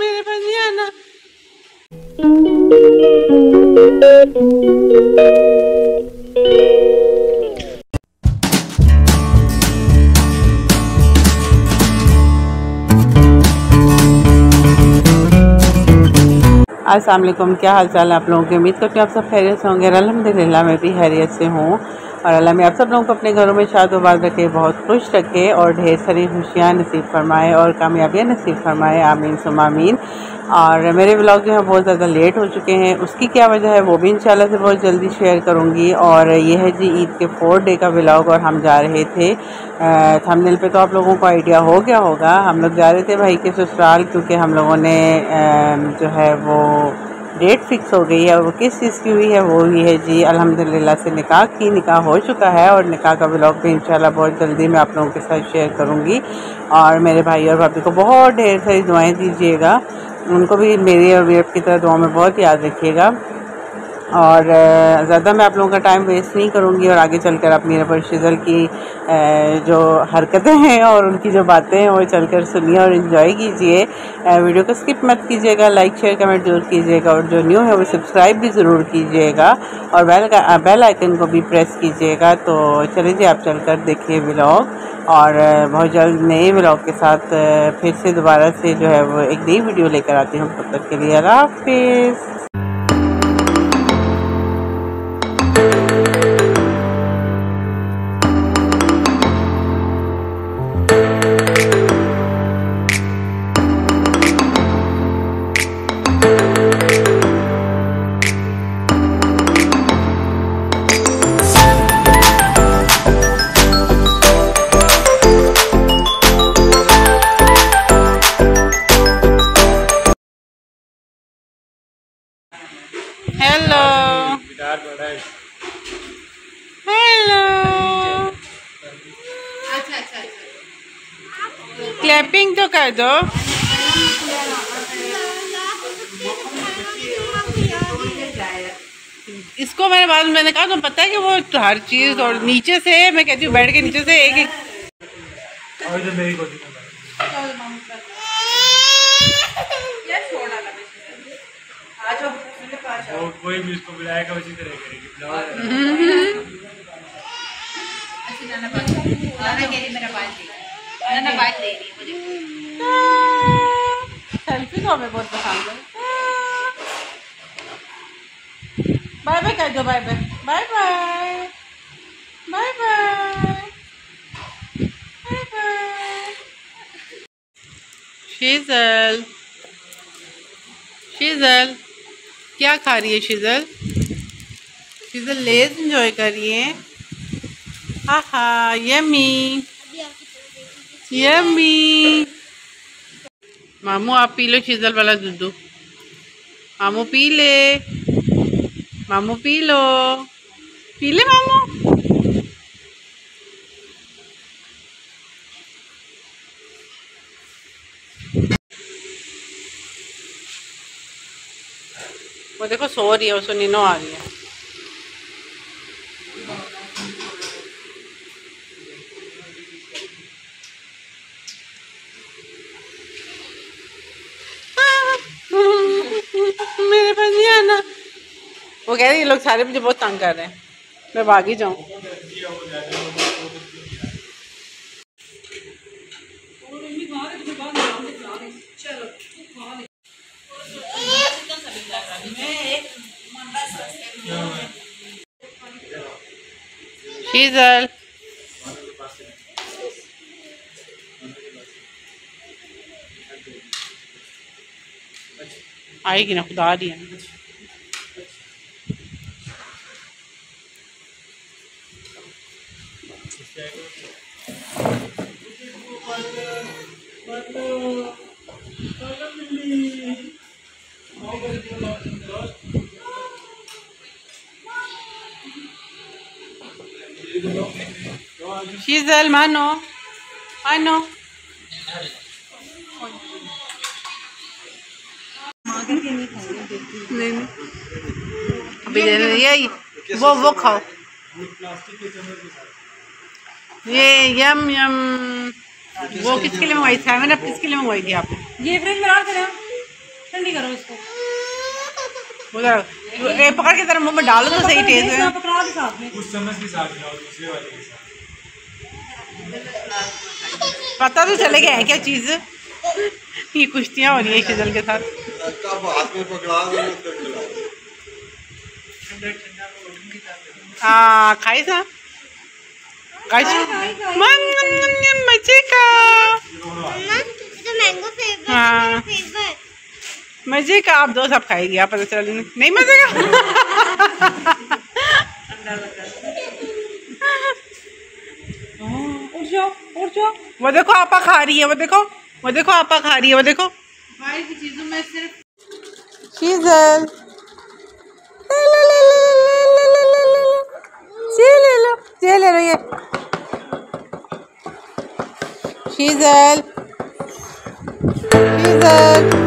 मेरे बनिया ना। अस्सलाम वालेकुम, क्या हाल चाल है आप लोगों की। उम्मीद करती हूँ आप सब खैरियत से होंगे। अल्हम्दुलिल्लाह मैं भी खैरियत से हूँ और अल्लाह में आप सब लोगों को अपने घरों में शादोबाद रखे, बहुत खुश रखे और ढेर सारी खुशियाँ नसीब फरमाए और कामयाबियाँ नसीब फरमाए, आमीन सुम आमीन। और मेरे व्लॉग जो है बहुत ज़्यादा लेट हो चुके हैं, उसकी क्या वजह है वो भी इंशाल्लाह से बहुत जल्दी शेयर करूँगी। और ये है जी ईद के 4 डे का व्लॉग और हम जा रहे थे, थंबनेल पे तो आप लोगों को आइडिया हो गया होगा, हम लोग जा रहे थे भाई के ससुराल, क्योंकि हम लोगों ने जो है वो डेट फिक्स हो गई है और वो किस चीज़ की हुई है वो ही है जी अल्हम्दुलिल्लाह से निकाह की। निकाह हो चुका है और निकाह का व्लॉग भी इंशाल्लाह बहुत जल्दी मैं आप लोगों के साथ शेयर करूँगी। और मेरे भाई और भाभी को बहुत ढेर सारी दुआएँ दीजिएगा, उनको भी मेरी और वीर की तरह दुआ में बहुत याद रखिएगा। और ज़्यादा मैं आप लोगों का टाइम वेस्ट नहीं करूँगी और आगे चलकर आप मीरा परशेजल की जो हरकतें हैं और उनकी जो बातें हैं वो चलकर सुनिए और इन्जॉय कीजिए। वीडियो को स्किप मत कीजिएगा, लाइक शेयर कमेंट जरूर कीजिएगा और जो न्यू है वो सब्सक्राइब भी ज़रूर कीजिएगा और बेल आइकन को भी प्रेस कीजिएगा। तो चले जी आप चलकर देखिए व्लॉग और बहुत जल्द नए व्लॉग के साथ फिर से दोबारा से जो है वो एक नई वीडियो लेकर आती हूँ। तब तक के लिए अल्लाह हाफिज़। हेलो, क्लैपिंग तो कर दो। इसको मेरे बाद मैंने कहा तो पता है कि वो हर चीज और नीचे से मैं कहती हूँ बैठ के नीचे से एक एक और कोई भी इसको बुलाएगा उसी तरह करेगी। नाना बात दे रही मुझे, सेल्फी तो हमें बहुत पसंद है। बाय बाय कह दो, bye bye bye bye bye bye bye bye. शीजल शीजल क्या खा रही है? शीजल शीजल लेज इंजॉय कर रही है। आहा यमी यमी। मामू आप पी लो शीजल वाला दूध। मामू पी ले, मामू पी लो, पी ले मामू। वो देखो सो रही है, उसको नींद आ रही है। मेरे बनिया ना, वो कह रही ये लोग सारे मुझे बहुत तंग कर रहे हैं, मैं भागी जाऊं। शीजल आएगी ना, खुदा दी है। शीजल मानो मानो नहीं, यही वो खाओ, ये यम यम। वो किसके लिए मंगवाई? 7 अप किसके लिए मंगवाई थी आपने? ये फ्रिज में डाल कर ठंडी करो इसको। उधर ए पकड़ के जरा मुंह में डालो तो सही टेस्ट है। पकड़ा दो साथ में, कुछ समझ के साथ जाओ दूसरे वाले के साथ। पता तो चले गया है क्या चीज? ये कुश्तियां हो रही है शिजल के साथ। कब हाथ में पकड़ा दो तो खिलाओ ठंडा ठंडा रोटी के साथ। हां खाई सा मजे का। आप दो सब खाएगी आप पता चला नहीं मजे का। वो देखो आपा खा रही है, वो देखो, वो देखो आपा खा रही है, वो देखो बाहर की चीजों में सिर्फ चीजल ले लो। ये शीजल शीजल